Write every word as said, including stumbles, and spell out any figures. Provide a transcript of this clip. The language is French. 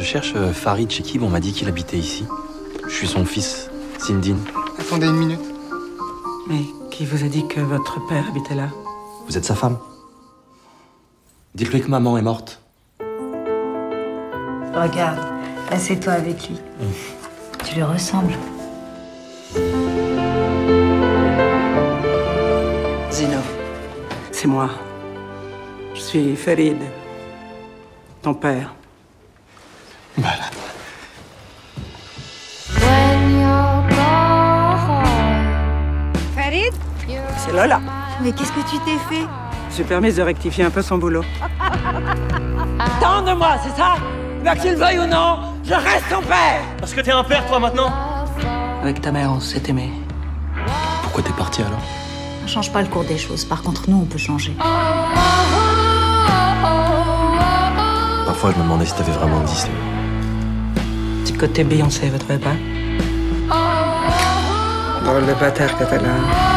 Je cherche euh, Farid Chekib, on m'a dit qu'il habitait ici. Je suis son fils, Sindine. Attendez une minute. Mais qui vous a dit que votre père habitait là? Vous êtes sa femme. Dites-lui que maman est morte. Regarde, assieds-toi avec lui. Mmh. Tu lui ressembles. Zino, c'est moi. Je suis Farid, ton père. Voilà. Farid, c'est Lola. Mais qu'est-ce que tu t'es fait? J'ai permis de rectifier un peu son boulot. Tant de moi, c'est ça? Ben qu'il veuille ou non, je reste ton père. Parce que t'es un père, toi, maintenant. Avec ta mère, on s'est aimé. Pourquoi t'es parti alors? On change pas le cours des choses. Par contre, nous, on peut changer. Parfois, je me demandais si t'avais vraiment dix. Petit côté Beyoncé, vous trouvez pas? Drôle de bâtard, Catalan.